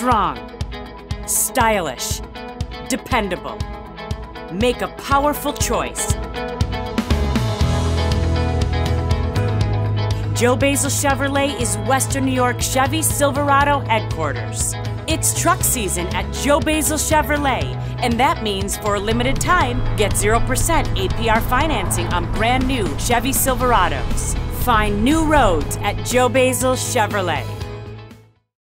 strong, stylish, dependable. Make a powerful choice. Joe Basil Chevrolet is Western New York Chevy Silverado headquarters. It's truck season at Joe Basil Chevrolet, and that means for a limited time, get 0% APR financing on brand new Chevy Silverados. Find new roads at Joe Basil Chevrolet.